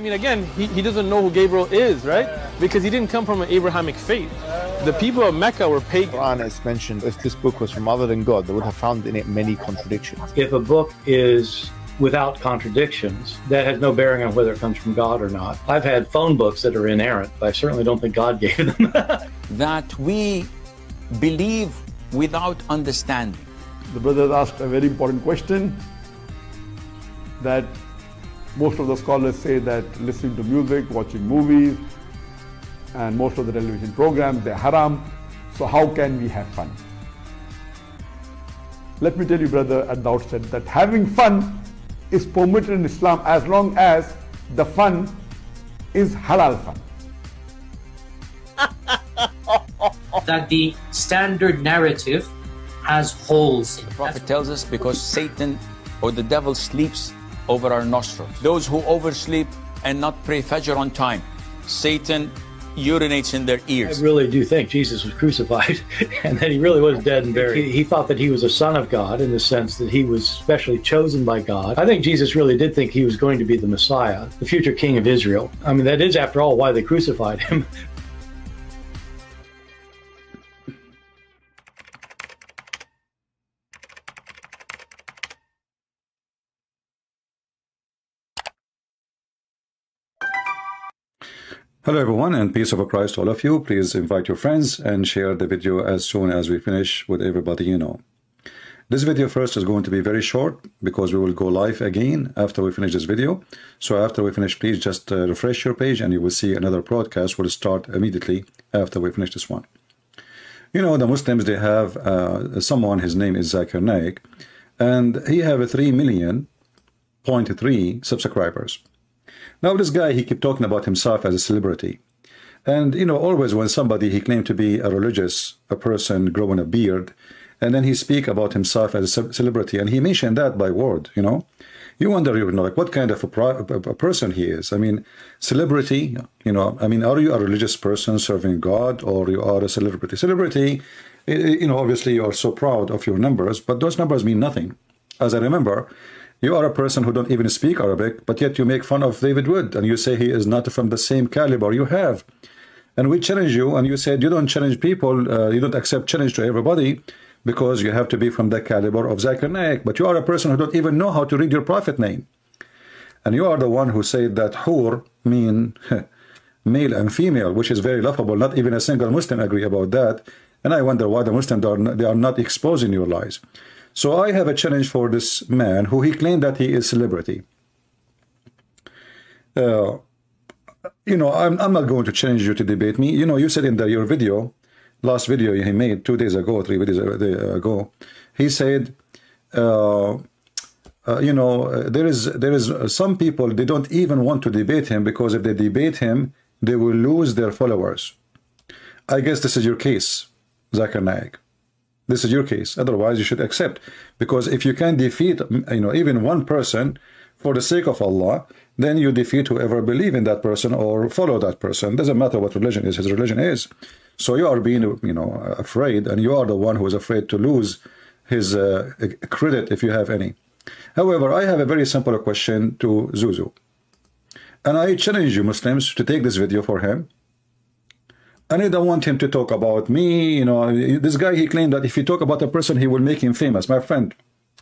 I mean, again, he doesn't know who Gabriel is, right? Because he didn't come from an Abrahamic faith. The people of Mecca were pagan. Quran is mentioned, if this book was from other than God, they would have found in it many contradictions. If a book is without contradictions, that has no bearing on whether it comes from God or not. I've had phone books that are inerrant, but I certainly don't think God gave them. That we believe without understanding. The brothers asked a very important question that most of the scholars say that listening to music, watching movies, and most of the television programs, they're haram. So how can we have fun? Let me tell you, brother, at the outset, that having fun is permitted in Islam as long as the fun is halal fun. That the standard narrative has holes in it. The Prophet tells us because Satan or the devil sleeps over our nostrils. Those who oversleep and not pray Fajr on time, Satan urinates in their ears. I really do think Jesus was crucified and that he really was dead and buried. He thought that he was a son of God in the sense that he was specially chosen by God. I think Jesus really did think he was going to be the Messiah, the future king of Israel. I mean, that is, after all, why they crucified him. Hello everyone, and peace of Christ to all of you. Please invite your friends and share the video as soon as we finish with everybody you know. This video first is going to be very short because we will go live again after we finish this video. So after we finish, please just refresh your page and you will see another broadcast will start immediately after we finish this one. You know, the Muslims, they have someone, his name is Zakir Naik, and he have a 3.3 million subscribers. Now this guy, he kept talking about himself as a celebrity. And you know, always when somebody, he claimed to be a religious, a person growing a beard, and then he speak about himself as a celebrity, and he mentioned that by word, you know. You wonder, you know, like what kind of a person he is. I mean, celebrity, you know, I mean, are you a religious person serving God, or you are a celebrity? Celebrity, you know, obviously you are so proud of your numbers, but those numbers mean nothing. As I remember, you are a person who don't even speak Arabic, but yet you make fun of David Wood, and you say he is not from the same caliber you have. And we challenge you, and you said you don't challenge people, you don't accept challenge to everybody, because you have to be from the caliber of Zakir Naik. But you are a person who don't even know how to read your prophet name. And you are the one who said that Hur mean male and female, which is very laughable. Not even a single Muslim agree about that. And I wonder why the Muslims, they are not exposing your lies. So I have a challenge for this man who he claimed that he is celebrity. You know, I'm not going to challenge you to debate me. You know, you said in your video, last video he made 2 days ago, 3 days ago, he said, you know, there is some people, they don't even want to debate him because if they debate him, they will lose their followers. I guess this is your case, Zakir Naik. This is your case. Otherwise, you should accept, because if you can defeat, you know, even one person for the sake of Allah, then you defeat whoever believes in that person or follow that person. Doesn't matter what religion is. His religion is. So you are being, you know, afraid, and you are the one who is afraid to lose his credit if you have any. However, I have a very simple question to Zuzu, and I challenge you Muslims to take this video for him. And I don't want him to talk about me, you know. This guy, he claimed that if you talk about a person, he will make him famous. My friend,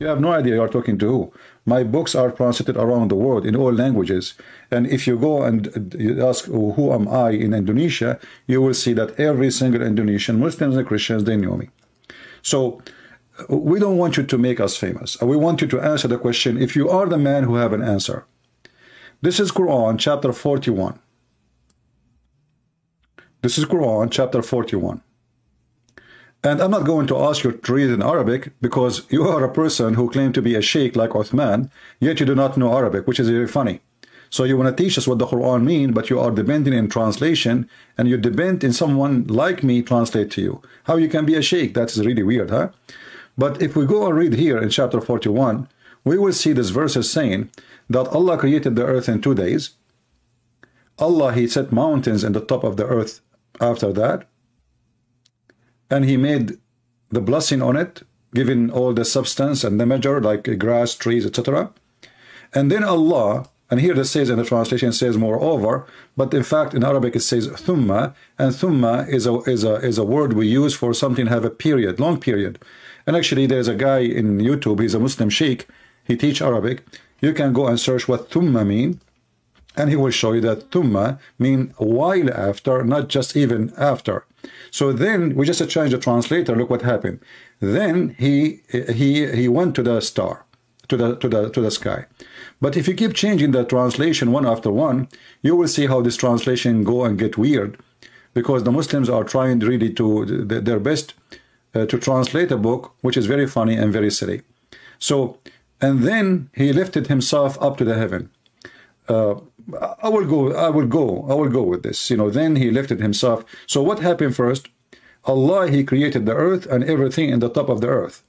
you have no idea you are talking to who. My books are translated around the world in all languages. And if you go and you ask, oh, who am I in Indonesia, you will see that every single Indonesian, Muslims and Christians, they know me. So we don't want you to make us famous. We want you to answer the question, if you are the man who have an answer. This is Quran chapter 41. This is Quran chapter 41. And I'm not going to ask you to read in Arabic because you are a person who claimed to be a sheikh like Uthman, yet you do not know Arabic, which is very funny. So you want to teach us what the Quran means, but you are dependent in translation, and you depend in someone like me translate to you. How you can be a sheikh? That's really weird, huh? But if we go and read here in chapter 41, we will see this verse is saying that Allah created the earth in 2 days. Allah, he set mountains in the top of the earth after that, and he made the blessing on it, giving all the substance and the measure like grass, trees, etc. And then Allah And here this says in the translation, it says moreover, but in fact in Arabic it says thumma, and thumma is a word we use for something have a period, long period. And actually there's a guy in YouTube, he's a Muslim sheikh, he teach Arabic. You can go and search what thumma mean, and he will show you that thumma mean while after, not just even after. So then we just change the translator. Look what happened. Then he went to the star, to the sky. But if you keep changing the translation one after one, you will see how this translation go and get weird, because the Muslims are trying really to their best to translate a book which is very funny and very silly. So, and then he lifted himself up to the heaven. I will go with this, you know. Then he lifted himself. So what happened first? Allah, he created the earth and everything in the top of the earth.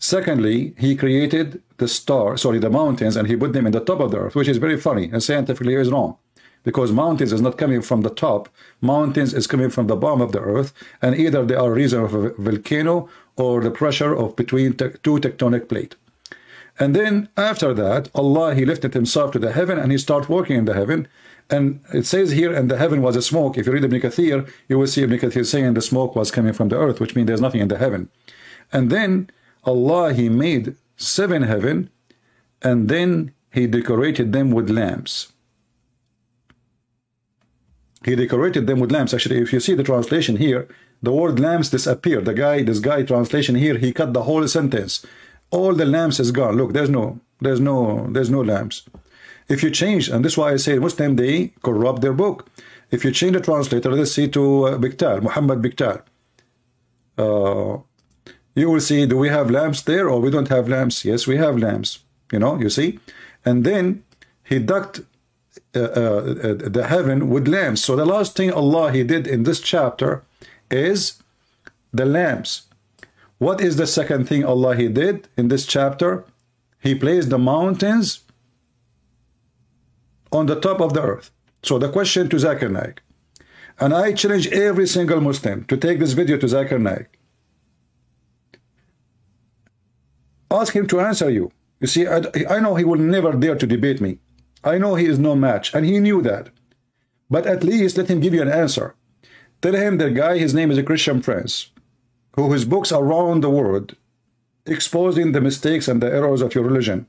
Secondly, he created the mountains, and he put them in the top of the earth, which is very funny and scientifically is wrong, because mountains is not coming from the top. Mountains is coming from the bottom of the earth, and either they are reason of a volcano or the pressure of between two tectonic plates. And then after that, Allah, he lifted himself to the heaven, and he started walking in the heaven. And it says here, and the heaven was a smoke. If you read Ibn Kathir, you will see Ibn Kathir saying the smoke was coming from the earth, which means there's nothing in the heaven. And then Allah, he made 7 heaven, and then he decorated them with lamps. He decorated them with lamps. Actually, if you see the translation here, the word lamps disappeared. This guy translation here, he cut the whole sentence. All the lamps is gone. Look, there's no lamps. If you change, and this is why I say Muslim, they corrupt their book. If you change the translator, let's see, to Biktar, Muhammad Biktar, you will see, do we have lamps there or we don't have lamps? Yes, we have lamps, you know, you see. And then he ducked the heaven with lamps. So the last thing Allah, he did in this chapter is the lamps. What is the second thing Allah, he did in this chapter? He placed the mountains on the top of the earth. So the question to Zakir Naik, and I challenge every single Muslim to take this video to Zakir Naik. Ask him to answer you. You see, I know he will never dare to debate me. I know he is no match, and he knew that. But at least let him give you an answer. Tell him the guy, his name is a Christian Prince, whose books around the world exposing the mistakes and the errors of your religion.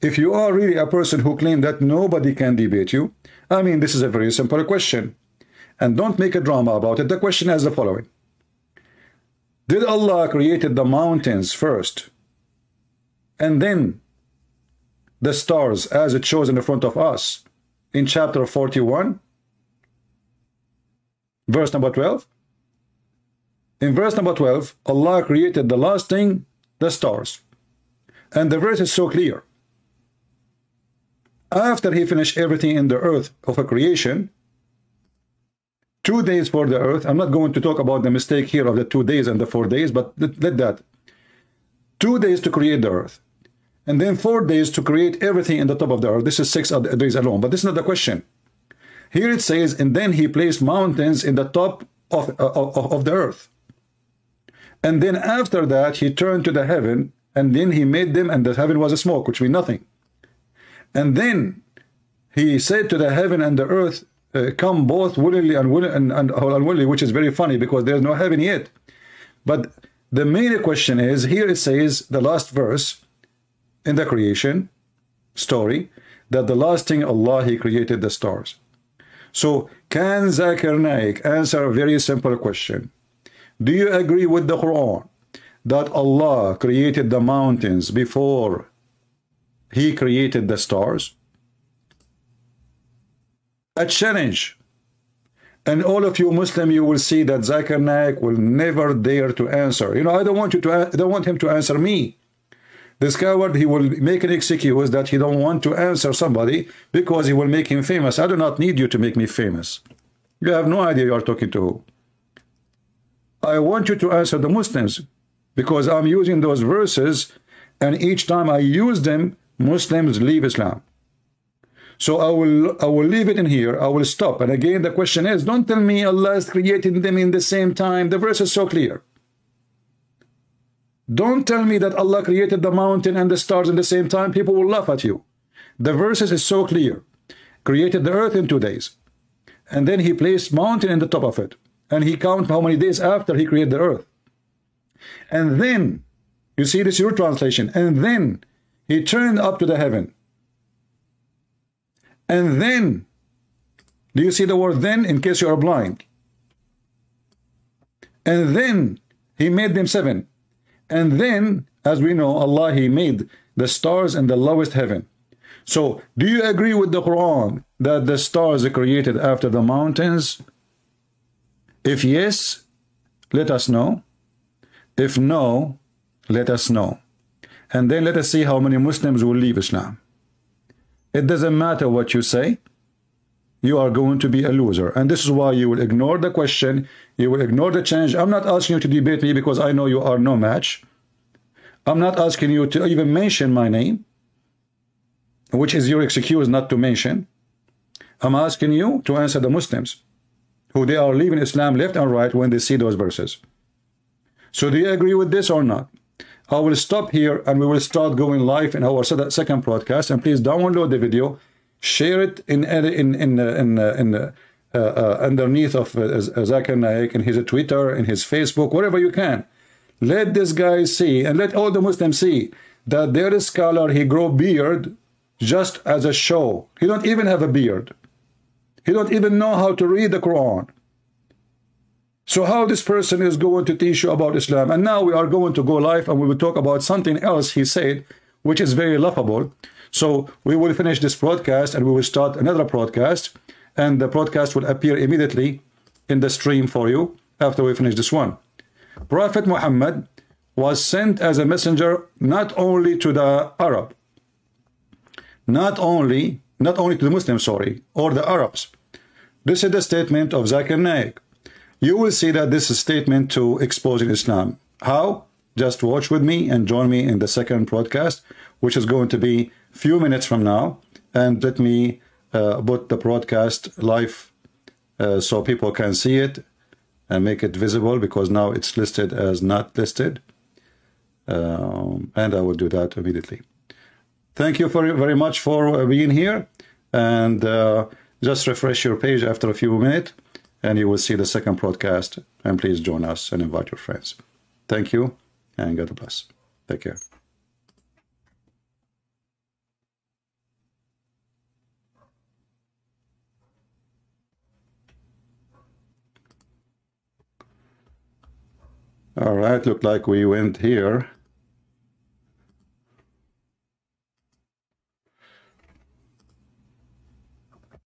If you are really a person who claim that nobody can debate you, I mean, this is a very simple question, and don't make a drama about it. The question is the following: did Allah created the mountains first and then the stars as it shows in the front of us in chapter 41 verse number 12? In verse number 12, Allah created the last thing, the stars. And the verse is so clear. After he finished everything in the earth of a creation, 2 days for the earth. I'm not going to talk about the mistake here of the 2 days and the 4 days, but let that. 2 days to create the earth. And then 4 days to create everything in the top of the earth. This is 6 days alone, but this is not the question. Here it says, and then he placed mountains in the top of the earth. And then after that, he turned to the heaven, and then he made them, and the heaven was a smoke, which means nothing. And then he said to the heaven and the earth, come both willingly and unwillingly, which is very funny because there's no heaven yet. But the main question is, here it says, the last verse in the creation story, that the last thing Allah, he created the stars. So can Zakir Naik answer a very simple question? Do you agree with the Quran that Allah created the mountains before he created the stars? A challenge. And all of you Muslim, you will see that Zakir Naik will never dare to answer. You know, I don't want him to answer me. This coward, he will make an excuse that he don't want to answer somebody because he will make him famous. I do not need you to make me famous. You have no idea you are talking to who. I want you to answer the Muslims, because I'm using those verses, and each time I use them, Muslims leave Islam. So I will leave it in here. I will stop. And again, the question is, don't tell me Allah is creating them in the same time. The verse is so clear. Don't tell me that Allah created the mountain and the stars in the same time. People will laugh at you. The verses is so clear. Created the earth in 2 days. And then he placed mountain in the top of it. And he counted how many days after he created the earth. And then, you see this your translation. And then he turned up to the heaven. And then, do you see the word then in case you are blind? And then he made them 7. And then, as we know, Allah, he made the stars in the lowest heaven. So, do you agree with the Quran that the stars are created after the mountains? If yes, let us know. If no, let us know. And then let us see how many Muslims will leave Islam. It doesn't matter what you say. You are going to be a loser. And this is why you will ignore the question. You will ignore the challenge. I'm not asking you to debate me because I know you are no match. I'm not asking you to even mention my name, which is your excuse not to mention. I'm asking you to answer the Muslims, who they are leaving Islam left and right when they see those verses. So do you agree with this or not? I will stop here and we will start going live in our second broadcast. And please download the video, share it underneath of Zakir Naik, in his Twitter, in his Facebook, wherever you can. Let this guy see, and let all the Muslims see, that there is scholar, he grow beard just as a show. He don't even have a beard. He don't even know how to read the Quran. So how this person is going to teach you about Islam? And now we are going to go live and we will talk about something else he said, which is very laughable. So we will finish this broadcast and we will start another broadcast. And the broadcast will appear immediately in the stream for you after we finish this one. Prophet Muhammad was sent as a messenger not only to the Arab, not only to the Muslims, sorry, or the Arabs. This is the statement of Zakir Naik. You will see that this is a statement to exposing Islam. How? Just watch with me and join me in the second broadcast, which is going to be a few minutes from now. And let me put the broadcast live so people can see it and make it visible, because now it's listed as not listed. And I will do that immediately. Thank you very much for being here. And just refresh your page after a few minutes. And you will see the second broadcast. And please join us and invite your friends. Thank you and God bless. Take care. All right, looked like we went here.